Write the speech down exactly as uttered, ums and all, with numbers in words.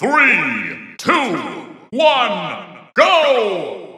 three, two, one, go!